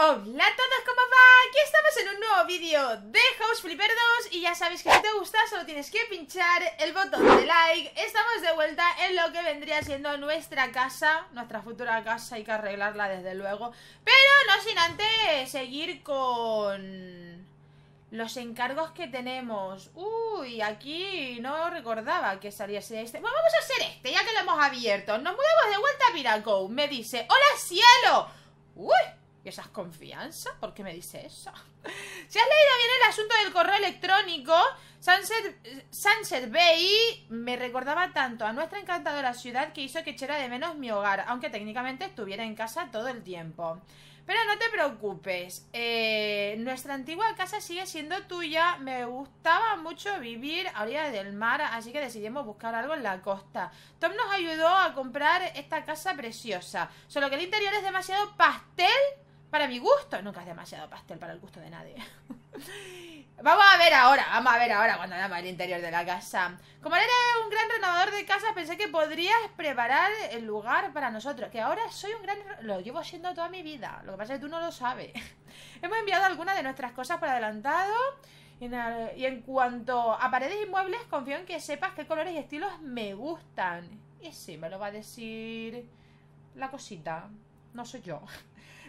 Hola a todos, ¿cómo va? Aquí estamos en un nuevo vídeo de House Flipper 2. Y ya sabéis que si te gusta solo tienes que pinchar el botón de like. Estamos de vuelta en lo que vendría siendo nuestra casa, nuestra futura casa. Hay que arreglarla desde luego, pero no sin antes seguir con los encargos que tenemos. Uy, aquí no recordaba que saliese este. Bueno, vamos a hacer este, ya que lo hemos abierto. Nos mudamos de vuelta a Piracou. Me dice, ¡hola cielo! Uy, ¿y esas confianzas? ¿Por qué me dice eso? Si has leído bien el asunto del correo electrónico, Sunset Bay me recordaba tanto a nuestra encantadora ciudad que hizo que echara de menos mi hogar, aunque técnicamente estuviera en casa todo el tiempo. Pero no te preocupes, nuestra antigua casa sigue siendo tuya. Me gustaba mucho vivir a orillas del mar, así que decidimos buscar algo en la costa. Tom nos ayudó a comprar esta casa preciosa, solo que el interior es demasiado pastel para mi gusto. Nunca es demasiado pastel para el gusto de nadie. Vamos a ver ahora cuando veamos el interior de la casa. Como eres un gran renovador de casa, pensé que podrías preparar el lugar para nosotros. Que ahora soy un gran... Lo llevo siendo toda mi vida. Lo que pasa es que tú no lo sabes. Hemos enviado algunas de nuestras cosas por adelantado. Y en cuanto a paredes y muebles, confío en que sepas qué colores y estilos me gustan. Y sí, me lo va a decir la cosita. No soy yo.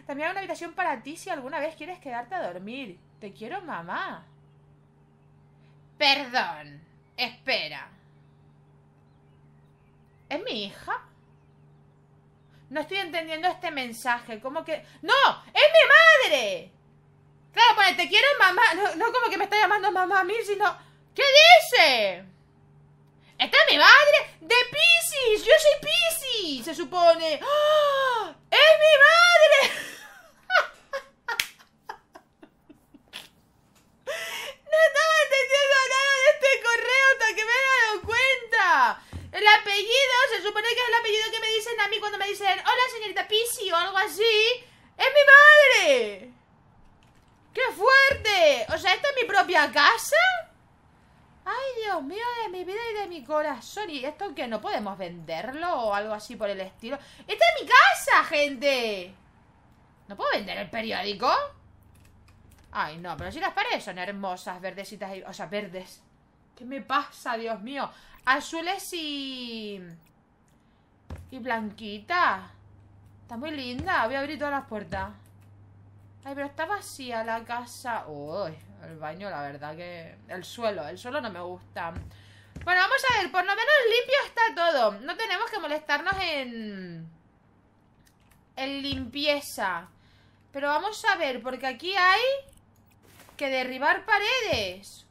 También hay una habitación para ti si alguna vez quieres quedarte a dormir. Te quiero, mamá. Perdón. Espera. ¿Es mi hija? No estoy entendiendo este mensaje. ¿Cómo que...? ¡No! ¡Es mi madre! Claro, pone te quiero, mamá. No como que me está llamando mamá a mí, sino... ¿Qué dice? ¡Esta es mi madre! ¡De Piscis! ¡Yo soy Piscis! Se supone. ¡Oh! ¡Es mi madre! No estaba entendiendo nada de este correo hasta que me he dado cuenta. El apellido, se supone que es el apellido que me dicen a mí cuando me dicen hola señorita Piscis o algo así. ¡Es mi madre! ¡Qué fuerte! O sea, ¿esta es mi propia casa? ¡Ay, Dios mío, de mi vida y de mi corazón! ¿Y esto que no podemos venderlo o algo así por el estilo? ¡Esta es mi casa, gente! ¿No puedo vender el periódico? Ay, no, pero si las paredes son hermosas, verdecitas y... O sea, verdes. ¿Qué me pasa, Dios mío? Azules y blanquita. Está muy linda. Voy a abrir todas las puertas. Ay, pero está vacía la casa. Uy, el baño, la verdad que... El suelo no me gusta. Bueno, vamos a ver, por lo menos limpio está todo. No tenemos que molestarnos en limpieza. Pero vamos a ver, porque aquí hay que derribar paredes.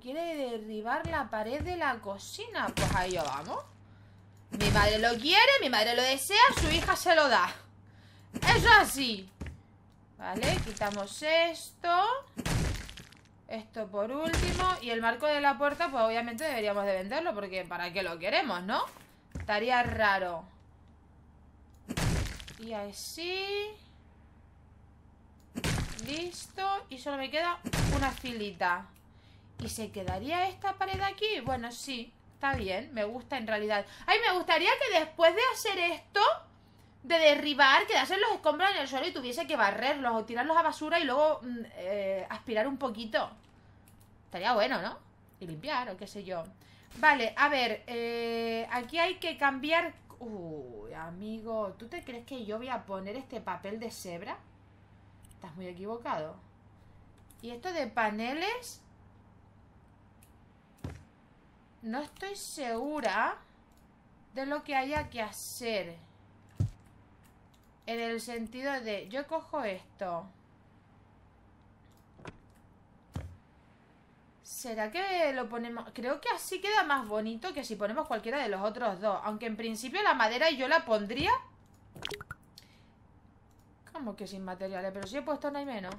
Quiere derribar la pared de la cocina. Pues ahí lo vamos. Mi madre lo quiere, mi madre lo desea, su hija se lo da. Eso así. Vale, quitamos esto. Esto por último. Y el marco de la puerta, pues obviamente deberíamos de venderlo, porque para qué lo queremos, ¿no? Estaría raro. Y así. Listo. Y solo me queda una filita. ¿Y se quedaría esta pared aquí? Bueno, sí, está bien, me gusta en realidad. Ay, me gustaría que después de hacer esto, de derribar, quedarse los escombros en el suelo y tuviese que barrerlos o tirarlos a basura y luego aspirar un poquito. Estaría bueno, ¿no? Y limpiar o qué sé yo. Vale, a ver, aquí hay que cambiar... Uy, amigo, ¿tú te crees que yo voy a poner este papel de cebra? Estás muy equivocado. Y esto de paneles... No estoy segura de lo que haya que hacer. En el sentido de... Yo cojo esto. ¿Será que lo ponemos...? Creo que así queda más bonito que si ponemos cualquiera de los otros dos. Aunque en principio la madera yo la pondría... ¿Cómo que sin materiales? Pero si he puesto no hay menos.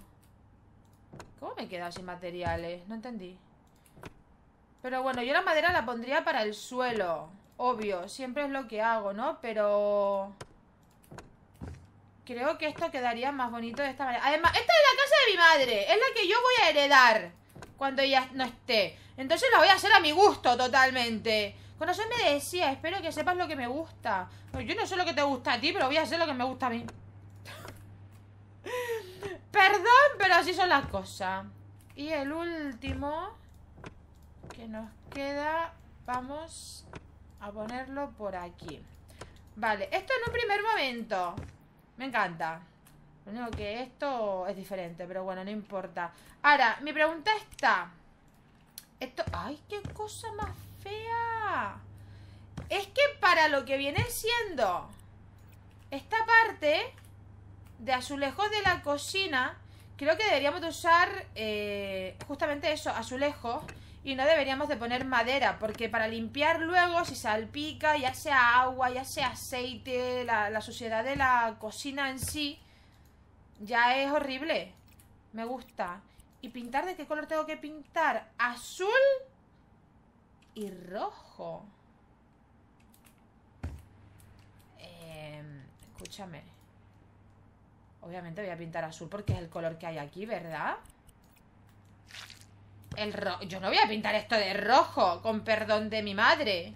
¿Cómo me he quedado sin materiales? No entendí. Pero bueno, yo la madera la pondría para el suelo. Obvio, siempre es lo que hago, ¿no? Pero... Creo que esto quedaría más bonito de esta manera. Además, esta es la casa de mi madre. Es la que yo voy a heredar cuando ella no esté. Entonces la voy a hacer a mi gusto totalmente. Con eso me decía, espero que sepas lo que me gusta. Pues yo no sé lo que te gusta a ti, pero voy a hacer lo que me gusta a mí. así son las cosas. Y el último que nos queda, vamos a ponerlo por aquí. Vale, esto en un primer momento. Me encanta. Lo único que esto es diferente, pero bueno, no importa. Ahora, mi pregunta está... Esto... ¡Ay, qué cosa más fea! Es que para lo que viene siendo esta parte de azulejos de la cocina, creo que deberíamos de usar justamente eso, azulejos, y no deberíamos de poner madera, porque para limpiar luego, si salpica, ya sea agua, ya sea aceite, la suciedad de la cocina en sí, ya es horrible. Me gusta. ¿Y pintar de qué color tengo que pintar? Azul y rojo. Escúchame. Obviamente voy a pintar azul porque es el color que hay aquí, ¿verdad? El rojo. Yo no voy a pintar esto de rojo, con perdón de mi madre.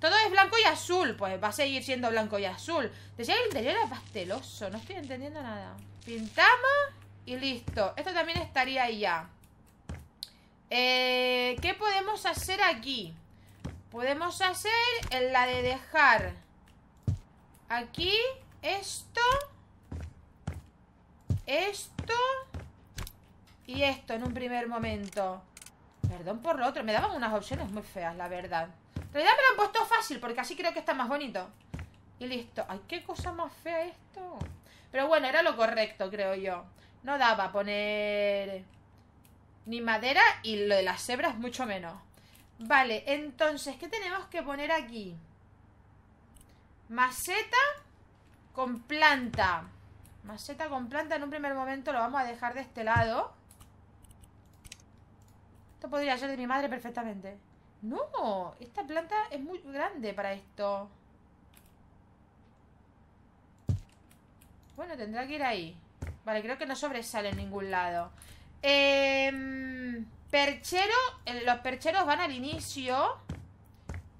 Todo es blanco y azul. Pues va a seguir siendo blanco y azul. Decía que el interior era pasteloso. No estoy entendiendo nada. Pintamos y listo. Esto también estaría ya. ¿Qué podemos hacer aquí? Podemos hacer la de dejar aquí esto, esto y esto en un primer momento. Perdón por lo otro. Me daban unas opciones muy feas, la verdad. En realidad me lo han puesto fácil porque así creo que está más bonito. Y listo. Ay, qué cosa más fea esto. Pero bueno, era lo correcto, creo yo. No daba poner ni madera y lo de las cebras mucho menos. Vale, entonces, ¿qué tenemos que poner aquí? Maceta con planta. Maceta con planta en un primer momento lo vamos a dejar de este lado. Esto podría ser de mi madre perfectamente. No, esta planta es muy grande para esto. Bueno, tendrá que ir ahí. Vale, creo que no sobresale en ningún lado. Perchero. Los percheros van al inicio.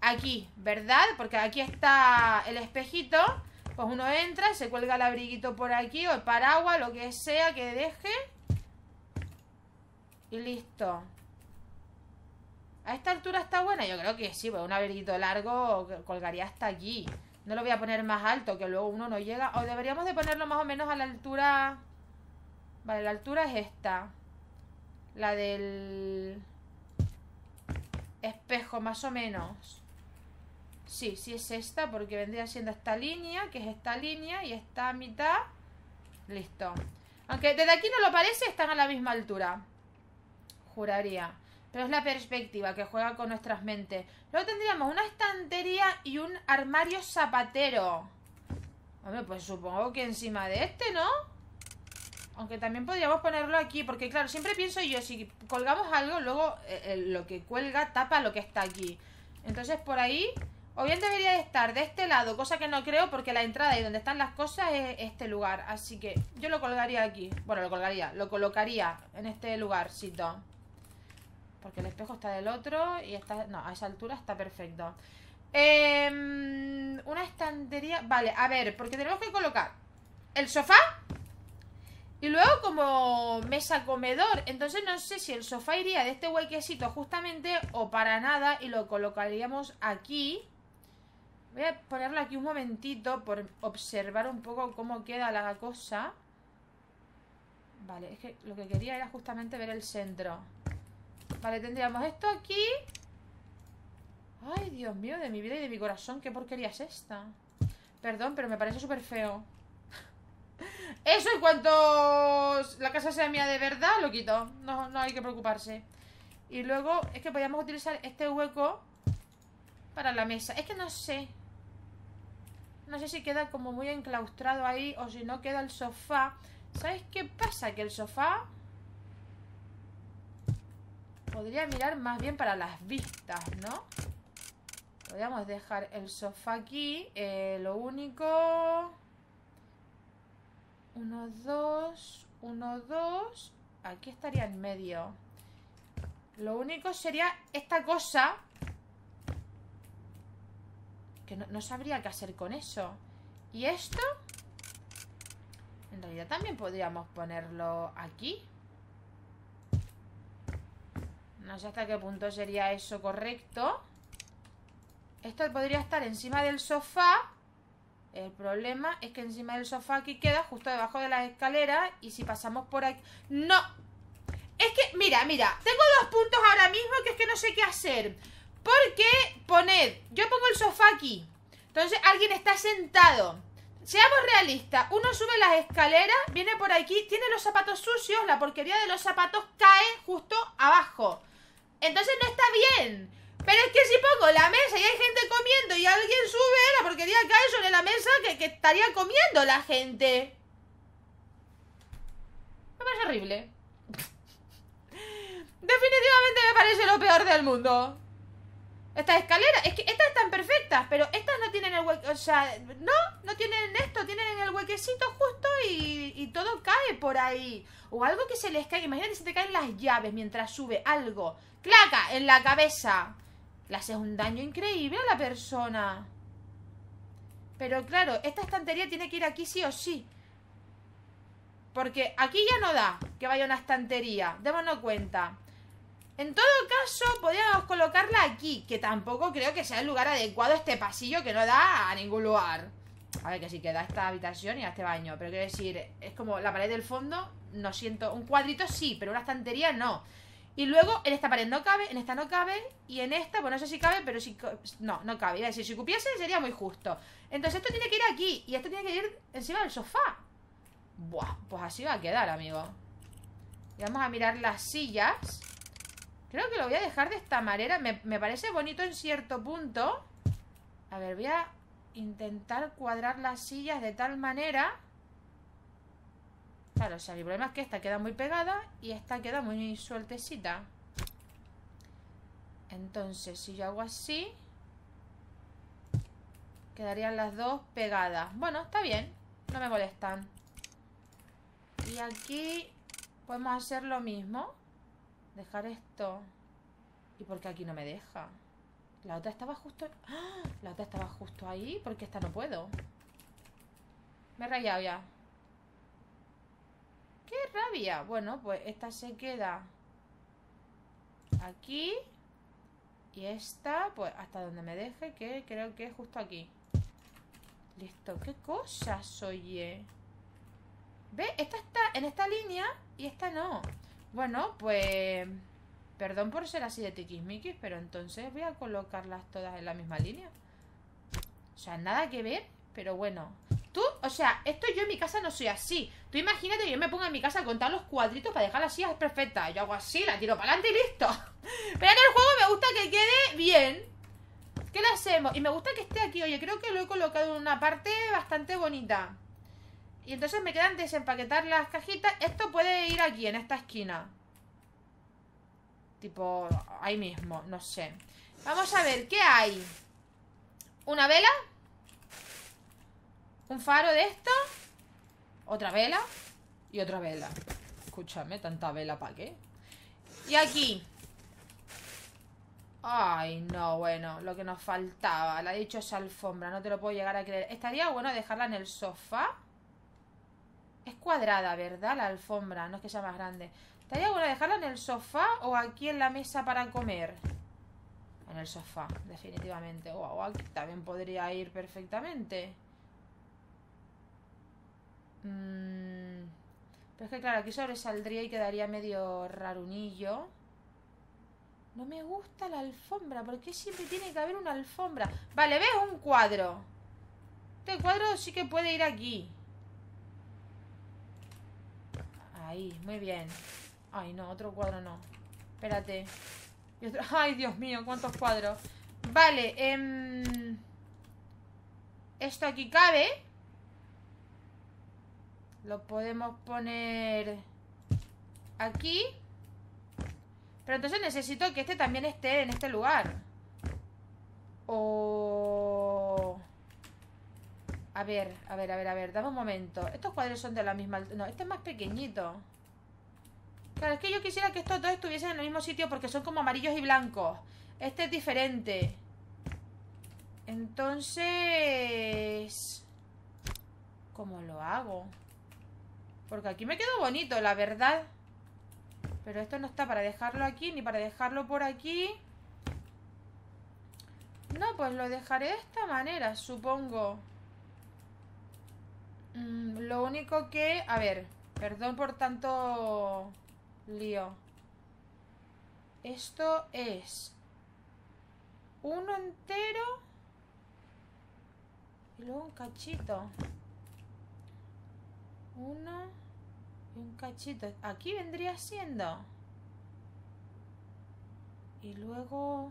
Aquí, ¿verdad? Porque aquí está el espejito. Pues uno entra, se cuelga el abriguito por aquí, o el paraguas, lo que sea que deje. Y listo. ¿A esta altura está buena? Yo creo que sí, pues un abriguito largo colgaría hasta aquí. No lo voy a poner más alto, que luego uno no llega. O deberíamos de ponerlo más o menos a la altura. Vale, la altura es esta, la del espejo, más o menos. Sí, sí es esta, porque vendría siendo esta línea, que es esta línea, y esta mitad. Listo. Aunque desde aquí no lo parece, están a la misma altura, juraría. Pero es la perspectiva que juega con nuestras mentes. Luego tendríamos una estantería y un armario zapatero. Hombre, pues supongo que encima de este, ¿no? Aunque también podríamos ponerlo aquí, porque claro, siempre pienso yo, si colgamos algo, luego lo que cuelga tapa lo que está aquí. Entonces por ahí, o bien debería estar de este lado, cosa que no creo, porque la entrada y donde están las cosas es este lugar. Así que yo lo colgaría aquí. Bueno, lo colocaría en este lugarcito. Porque el espejo está del otro y está... No, a esa altura está perfecto. Una estantería... Vale, a ver, porque tenemos que colocar el sofá y luego como mesa comedor. Entonces no sé si el sofá iría de este huequecito justamente o para nada y lo colocaríamos aquí. Voy a ponerlo aquí un momentito por observar un poco cómo queda la cosa. Vale, es que lo que quería era justamente ver el centro. Vale, tendríamos esto aquí. Ay, Dios mío, de mi vida y de mi corazón. ¿Qué porquería es esta? Perdón, pero me parece súper feo. Eso en cuanto la casa sea mía de verdad, lo quito. No, no hay que preocuparse. Y luego es que podíamos utilizar este hueco para la mesa. Es que no sé. No sé si queda como muy enclaustrado ahí o si no queda el sofá. ¿Sabes qué pasa? Que el sofá... podría mirar más bien para las vistas, ¿no? Podríamos dejar el sofá aquí. Lo único... 1, 2... 1, 2... Aquí estaría en medio. Lo único sería esta cosa, que no sabría qué hacer con eso. Y esto... En realidad también podríamos ponerlo aquí. No sé hasta qué punto sería eso correcto. Esto podría estar encima del sofá. El problema es que encima del sofá aquí queda justo debajo de la escalera. Y si pasamos por aquí... ¡No! Es que, mira, tengo dos puntos ahora mismo que es que no sé qué hacer. Porque poned... Yo pongo el sofá aquí. Entonces alguien está sentado. Seamos realistas. Uno sube las escaleras, viene por aquí, tiene los zapatos sucios. La porquería de los zapatos cae justo abajo. Entonces no está bien. Pero es que si pongo la mesa y hay gente comiendo y alguien sube, la porquería cae sobre la mesa que estaría comiendo la gente. Me parece horrible. Definitivamente me parece lo peor del mundo. Estas escaleras, es que estas están perfectas, pero estas no tienen el hueco, o sea, no tienen esto, tienen el huequecito justo y todo cae por ahí. O algo que se les cae, imagínate si te caen las llaves mientras sube algo. ¡Claca! En la cabeza. Le haces un daño increíble a la persona. Pero claro, esta estantería tiene que ir aquí sí o sí. Porque aquí ya no da que vaya una estantería. Démonos cuenta. En todo caso, podríamos colocarla aquí. Que tampoco creo que sea el lugar adecuado. Este pasillo que no da a ningún lugar. A ver, que sí que da esta habitación y a este baño. Pero quiero decir, es como la pared del fondo. No siento... Un cuadrito sí, pero una estantería no. Y luego en esta pared no cabe, en esta no cabe. Y en esta, bueno, no sé si cabe, pero si... No cabe, iba a decir, si cupiese sería muy justo. Entonces esto tiene que ir aquí. Y esto tiene que ir encima del sofá. Buah, pues así va a quedar, amigo. Y vamos a mirar las sillas. Creo que lo voy a dejar de esta manera. Me parece bonito en cierto punto. A ver, voy a intentar cuadrar las sillas de tal manera. Claro, o sea, el problema es que esta queda muy pegada y esta queda muy sueltecita. Entonces, si yo hago así, quedarían las dos pegadas. Bueno, está bien, no me molestan. Y aquí podemos hacer lo mismo. Dejar esto. ¿Y por qué aquí no me deja? La otra estaba justo... ¡Ah! La otra estaba justo ahí, porque esta no puedo. Me he rayado ya. ¡Qué rabia! Bueno, pues esta se queda aquí. Y esta, pues hasta donde me deje, que creo que es justo aquí. Listo. ¡Qué cosas, oye! ¿Ves? Esta está en esta línea y esta no. Bueno, pues... Perdón por ser así de tiquismiquis, pero entonces voy a colocarlas todas en la misma línea. O sea, nada que ver, pero bueno... Tú, o sea, esto yo en mi casa no soy así. Tú imagínate que yo me pongo en mi casa a contar los cuadritos para dejar las sillas perfectas. Yo hago así, la tiro para adelante y listo. Pero en el juego me gusta que quede bien. ¿Qué le hacemos? Y me gusta que esté aquí. Oye, creo que lo he colocado en una parte bastante bonita. Y entonces me quedan desempaquetar las cajitas. Esto puede ir aquí, en esta esquina. Tipo, ahí mismo, no sé. Vamos a ver, ¿qué hay? ¿Una vela? Un faro de esto. Otra vela. Y otra vela. Escúchame, tanta vela, ¿para qué? Y aquí. Ay, no, bueno, lo que nos faltaba. La dichosa alfombra, no te lo puedo llegar a creer. Estaría bueno dejarla en el sofá. Es cuadrada, ¿verdad? La alfombra, no es que sea más grande. Estaría bueno dejarla en el sofá o aquí en la mesa para comer. En el sofá, definitivamente. O aquí también podría ir perfectamente. Pero es que claro, aquí sobresaldría y quedaría medio rarunillo. No me gusta la alfombra. ¿Por qué siempre tiene que haber una alfombra? Vale, ¿ves? Un cuadro. Este cuadro sí que puede ir aquí. Ahí, muy bien. Ay, no, otro cuadro no. Espérate. Y otro... Ay, Dios mío, cuántos cuadros. Vale, esto aquí cabe. Lo podemos poner aquí. Pero entonces necesito que este también esté en este lugar. O... A ver, dame un momento. Estos cuadros son de la misma... No, este es más pequeñito. Claro, es que yo quisiera que estos dos estuviesen en el mismo sitio porque son como amarillos y blancos. Este es diferente. Entonces... ¿Cómo lo hago? Porque aquí me quedó bonito, la verdad. Pero esto no está para dejarlo aquí, ni para dejarlo por aquí. No, pues lo dejaré de esta manera, supongo. Lo único que... A ver, perdón por tanto lío. Esto es uno entero y luego un cachito. Uno y un cachito. Aquí vendría siendo. Y luego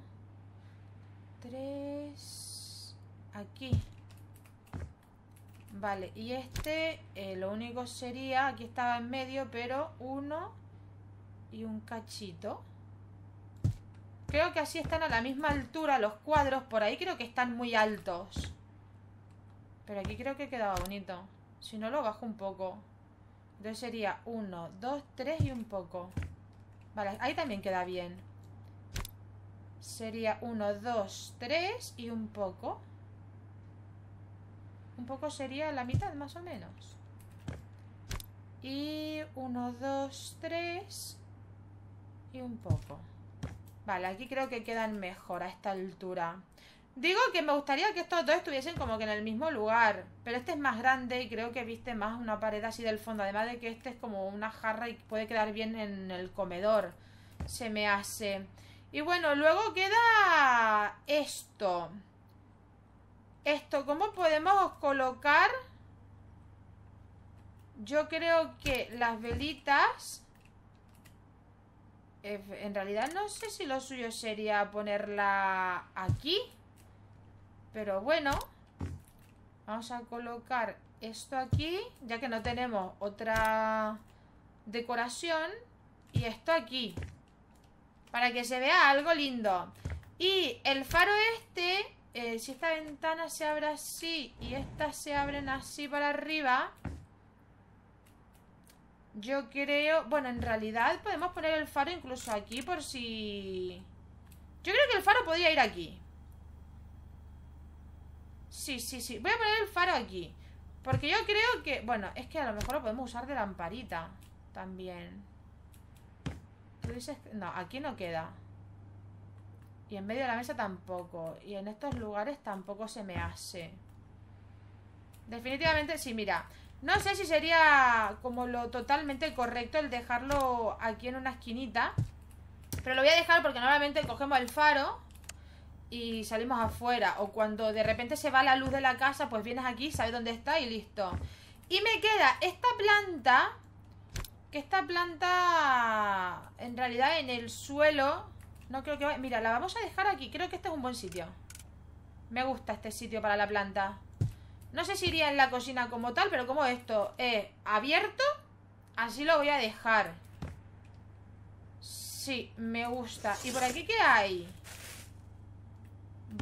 tres aquí. Vale, y este lo único sería... Aquí estaba en medio, pero uno y un cachito. Creo que así están a la misma altura los cuadros. Por ahí creo que están muy altos. Pero aquí creo que quedaba bonito. Si no, lo bajo un poco. Entonces sería 1, 2, 3 y un poco. Vale, ahí también queda bien. Sería 1, 2, 3 y un poco. Un poco sería la mitad más o menos. Y 1, 2, 3 y un poco. Vale, aquí creo que quedan mejor a esta altura. Digo que me gustaría que estos dos estuviesen como que en el mismo lugar. Pero este es más grande y creo que viste más una pared así del fondo. Además de que este es como una jarra y puede quedar bien en el comedor. Se me hace. Y bueno, luego queda esto. Esto, ¿cómo podemos colocar? Yo creo que las velitas... En realidad no sé si lo suyo sería ponerla aquí. Pero bueno, vamos a colocar esto aquí, ya que no tenemos otra decoración. Y esto aquí, para que se vea algo lindo. Y el faro este, si esta ventana se abre así y estas se abren así para arriba, yo creo... Bueno, en realidad podemos poner el faro incluso aquí por si... Yo creo que el faro podría ir aquí. Sí, sí, sí. Voy a poner el faro aquí. Porque yo creo que... Bueno, es que a lo mejor lo podemos usar de lamparita también. Tú dices... No, aquí no queda. Y en medio de la mesa tampoco. Y en estos lugares tampoco se me hace. Definitivamente sí, mira... No sé si sería como lo totalmente correcto el dejarlo aquí en una esquinita. Pero lo voy a dejar porque normalmente cogemos el faro y salimos afuera. O cuando de repente se va la luz de la casa, pues vienes aquí, sabes dónde está y listo. Y me queda esta planta. Que esta planta en realidad en el suelo no creo que vaya... Mira, la vamos a dejar aquí. Creo que este es un buen sitio. Me gusta este sitio para la planta. No sé si iría en la cocina como tal, pero como esto es abierto, así lo voy a dejar. Sí, me gusta. ¿Y por aquí qué hay?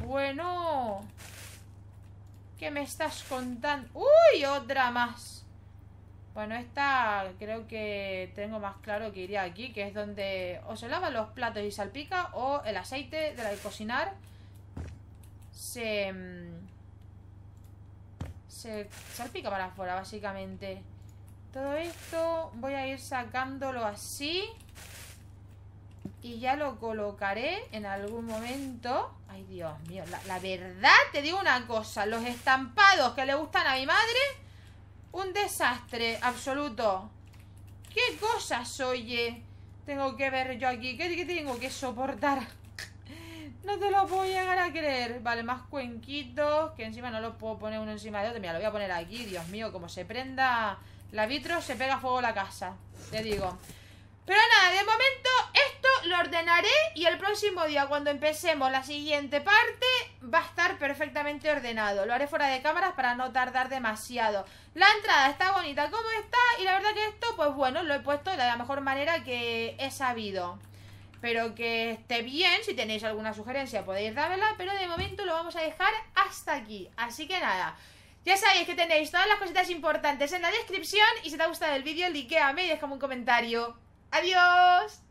Bueno, ¿qué me estás contando? ¡Uy! Otra más. Bueno, esta creo que tengo más claro que iría aquí, que es donde o se lavan los platos y salpica, o el aceite de la de cocinar se salpica para afuera, básicamente. Todo esto voy a ir sacándolo así. Y ya lo colocaré en algún momento. Ay, Dios mío. La verdad, te digo una cosa. Los estampados que le gustan a mi madre, un desastre absoluto. ¿Qué cosas, oye? Tengo que ver yo aquí. ¿Qué tengo que soportar? No te lo puedo llegar a creer. Vale, más cuenquitos. Que encima no los puedo poner uno encima de otro. Mira, lo voy a poner aquí. Dios mío, como se prenda la vitro, se pega a fuego la casa. Te digo. Pero nada, de momento esto lo ordenaré. Y el próximo día, cuando empecemos la siguiente parte, va a estar perfectamente ordenado. Lo haré fuera de cámaras para no tardar demasiado. La entrada está bonita como está. Y la verdad que esto, pues bueno, lo he puesto de la mejor manera que he sabido. Pero que esté bien, si tenéis alguna sugerencia podéis dármela, pero de momento lo vamos a dejar hasta aquí. Así que nada, ya sabéis que tenéis todas las cositas importantes en la descripción y si te ha gustado el vídeo, likeame y déjame un comentario. ¡Adiós!